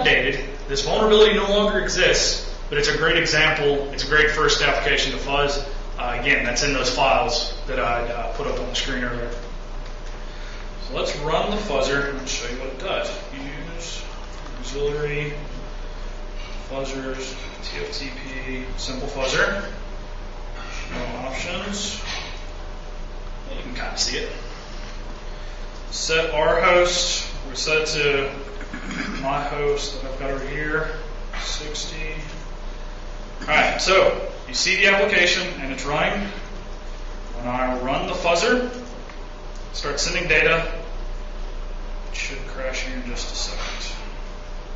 updated, this vulnerability no longer exists, but it's a great example. It's a great first application to fuzz. Again, that's in those files that I put up on the screen earlier. So let's run the fuzzer and show you what it does. Use auxiliary fuzzers, TFTP, simple fuzzer, no options. You can kind of see it. Set our host, we set to my host that I've got over here, 60. Alright, so you see the application and it's running. When I run the fuzzer, start sending data. It should crash here in just a second.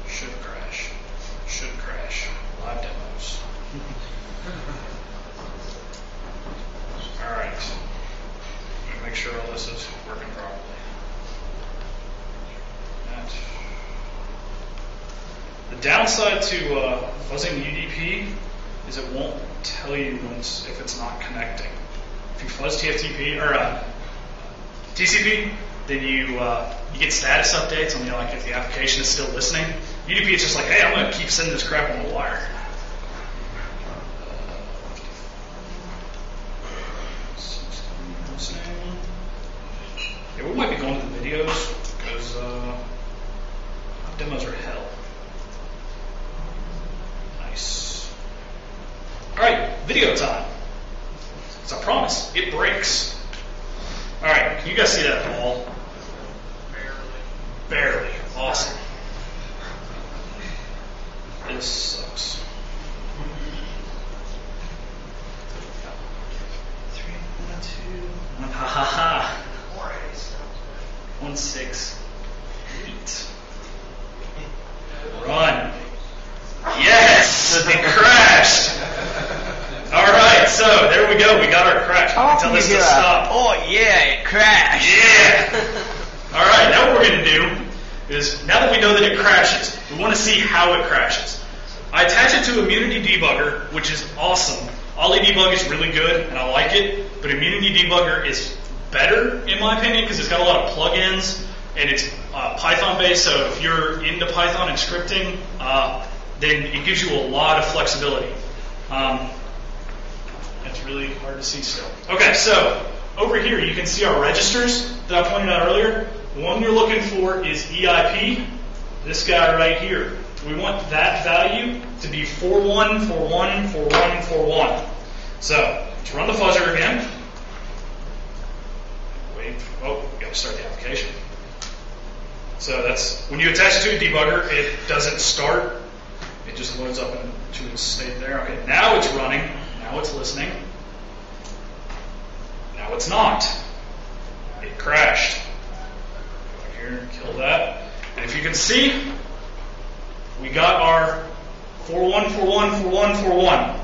Should crash. Should crash. Live demos. Alright. I'm gonna make sure all this is working properly. The downside to fuzzing UDP is it won't tell you if it's not connecting. If you fuzz TFTP or TCP, then you get status updates on like if the application is still listening. UDP is just like, hey, I'm gonna keep sending this crap on the wire. Yeah, we might be going to the videos because demos are hell. Nice. Alright, video time. It's a promise. It breaks. Alright, can you guys see that at all? Barely. Barely. Awesome. This sucks. Three, one, two. One, ha ha ha. 1, 6, 8. Run. Yes! It crashed! Alright, so there we go. We got our crash. I'll tell this to stop. Oh, yeah, it crashed. Yeah! Alright, now what we're going to do is, now that we know that it crashes, we want to see how it crashes. I attach it to Immunity Debugger, which is awesome. Olly Debugger is really good, and I like it, but Immunity Debugger is better, in my opinion, because it's got a lot of plugins. And it's Python-based, so if you're into Python and scripting, then it gives you a lot of flexibility. That's really hard to see still. Okay, so over here you can see our registers that I pointed out earlier. The one you're looking for is EIP, this guy right here. We want that value to be 41414141. So let's run the fuzzer again. Wait, oh, we got to start the application. So that's, when you attach it to a debugger, it doesn't start. It just loads up into its state there. Okay, now it's running. Now it's listening. Now it's not. It crashed. Go here, kill that. And if you can see, we got our 41414141,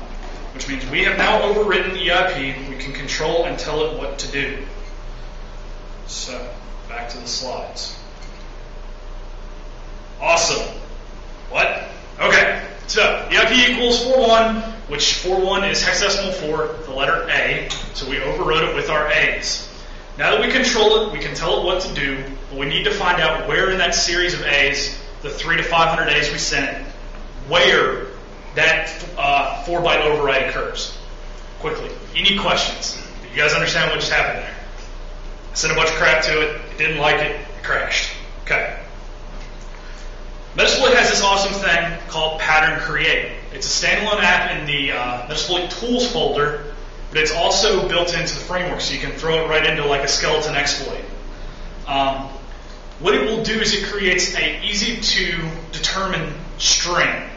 which means we have now overwritten EIP. We can control and tell it what to do. So, back to the slides. Awesome. What? Okay. So, EIP equals 41, which 41 is hexadecimal for the letter A, so we overrode it with our A's. Now that we control it, we can tell it what to do, but we need to find out where in that series of A's, the 3 to 500 A's we sent, where that 4-byte override occurs. Quickly. Any questions? You guys understand what just happened there? I sent a bunch of crap to it. It didn't like it. It crashed. Okay. Metasploit has this awesome thing called pattern create. It's a standalone app in the Metasploit tools folder, but it's also built into the framework, so you can throw it right into like a skeleton exploit. What it will do is it creates an easy to determine string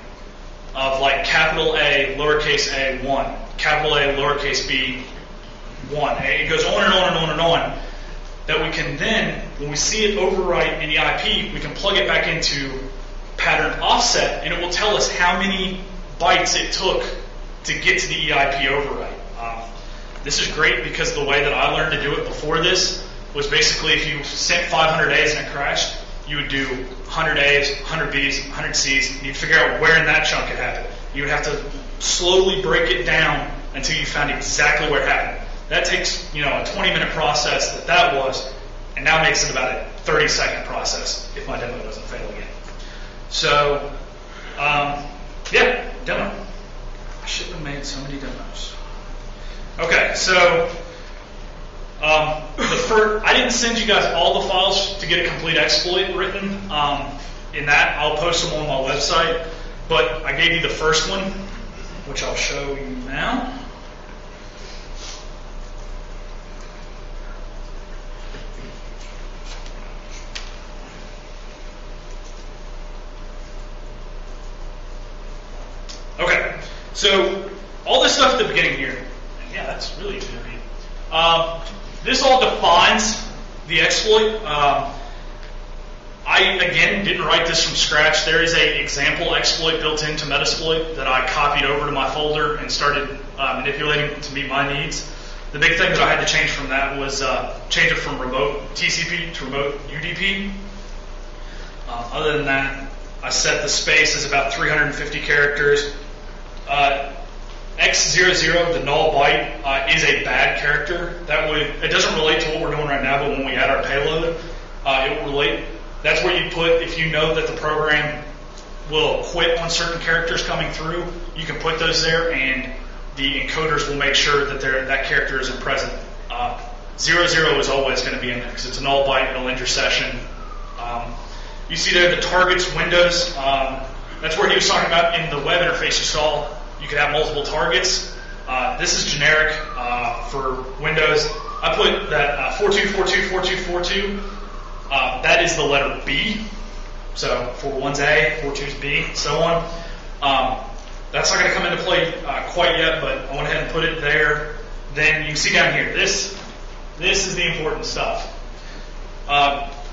of like capital A, lowercase a, 1, capital A, lowercase b, 1. It goes on and on and on and on. That we can then, when we see it overwrite in EIP, we can plug it back into pattern offset, and it will tell us how many bytes it took to get to the EIP overwrite. This is great because the way that I learned to do it before this was basically if you sent 500 A's and it crashed, you would do 100 A's, 100 B's, 100 C's, and you'd figure out where in that chunk it happened. You would have to slowly break it down until you found exactly where it happened. That takes, you know, a 20-minute process that was, and now makes it about a 30-second process if my demo doesn't fail again. So, yeah, demo. I should have made so many demos. Okay, so I didn't send you guys all the files to get a complete exploit written. In that, I'll post them on my website. But I gave you the first one, which I'll show you now. Okay, so all this stuff at the beginning here, yeah, that's really easy to read. This all defines the exploit. I, again, didn't write this from scratch. There is an example exploit built into Metasploit that I copied over to my folder and started manipulating to meet my needs. The big thing that I had to change from that was change it from remote TCP to remote UDP. Other than that, I set the space as about 350 characters. X00, the null byte, is a bad character. It doesn't relate to what we're doing right now, but when we add our payload, it will relate. That's where you put, if you know that the program will quit on certain characters coming through, you can put those there, and the encoders will make sure that that character isn't present. 00 is always going to be in there because it's a null byte, it'll end your session. You see there the targets, windows. That's where he was talking about in the web interface you saw. You could have multiple targets. This is generic for Windows. I put that 42424242. That is the letter B. So 41's A, 42's B, so on. That's not going to come into play quite yet, but I went ahead and put it there. Then you can see down here, this is the important stuff.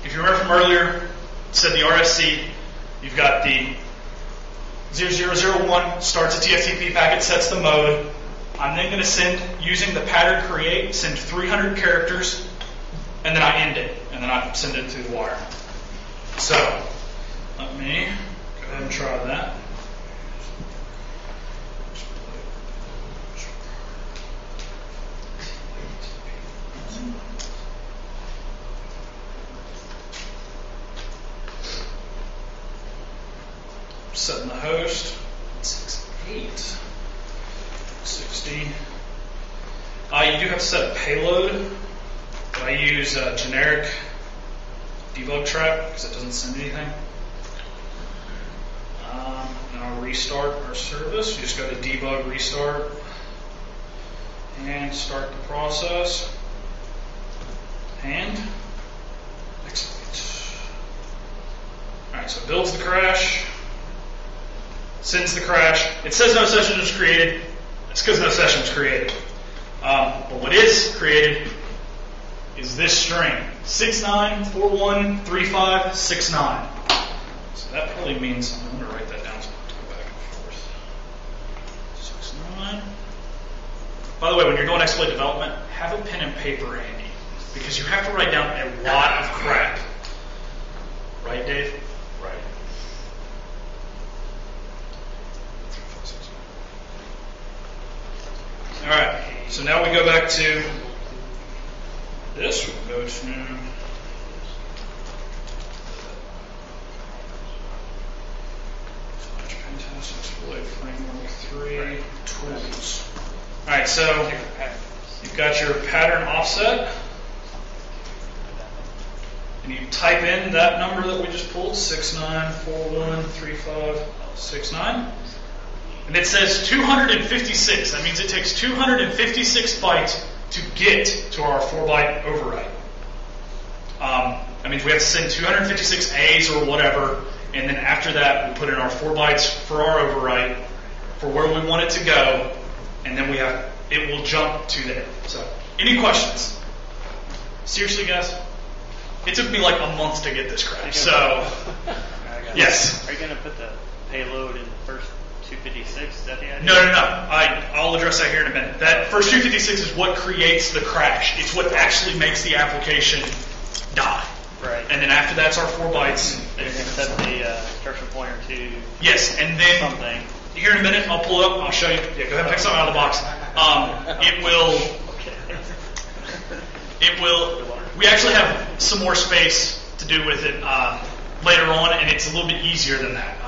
If you remember from earlier, it said the RFC. You've got the 0001 starts a TFTP packet, sets the mode. I'm then going to send, using the pattern create, send 300 characters, and then I end it, and then I send it through the wire. So let me go ahead and try that. Setting the host, 6860. You do have to set a payload. I use a generic debug trap because it doesn't send anything. And I'll restart our service. You just go to debug, restart, and start the process. And exploit. All right, so it builds the crash. Sends the crash. It says no session was created. It's because no session was created. But what is created is this string, 69413569. So that probably means, I'm going to write that down so I have to go back and forth. 69. By the way, when you're doing exploit development, have a pen and paper handy because you have to write down a lot of crap. Right, Dave? Right. All right, so now we go back to this. We'll go to pentest exploit framework 3 tools. All right, so you've got your pattern offset, and you type in that number that we just pulled, 69413569. And it says 256. That means it takes 256 bytes to get to our 4-byte overwrite. That means we have to send 256 A's or whatever, and then after that we put in our 4 bytes for our overwrite, for where we want it to go, and then it will jump to there. So, any questions? Seriously, guys? It took me like a month to get this crap. So, yes? Are you going to put the payload in the first 256, is that the idea? No. I'll address that here in a minute. That first 256 is what creates the crash. It's what actually makes the application die. Right. And then after that's our 4 bytes. You're going to set the instruction pointer to. Yes, and then something. Here in a minute, I'll pull up. I'll show you. Yeah, go ahead and pick something out of the box. It will. Okay. It will. We actually have some more space to do with it. later on, and it's a little bit easier than that.